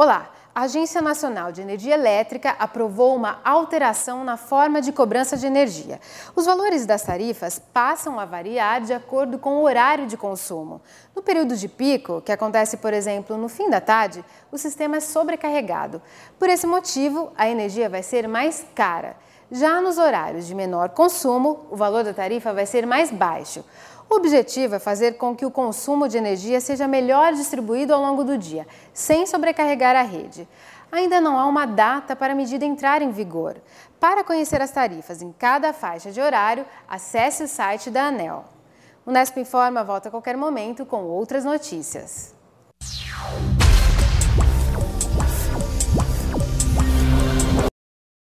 Olá! A Agência Nacional de Energia Elétrica aprovou uma alteração na forma de cobrança de energia. Os valores das tarifas passam a variar de acordo com o horário de consumo. No período de pico, que acontece, por exemplo, no fim da tarde, o sistema é sobrecarregado. Por esse motivo, a energia vai ser mais cara. Já nos horários de menor consumo, o valor da tarifa vai ser mais baixo. O objetivo é fazer com que o consumo de energia seja melhor distribuído ao longo do dia, sem sobrecarregar a rede. Ainda não há uma data para a medida entrar em vigor. Para conhecer as tarifas em cada faixa de horário, acesse o site da ANEEL. Unesp Informa volta a qualquer momento com outras notícias.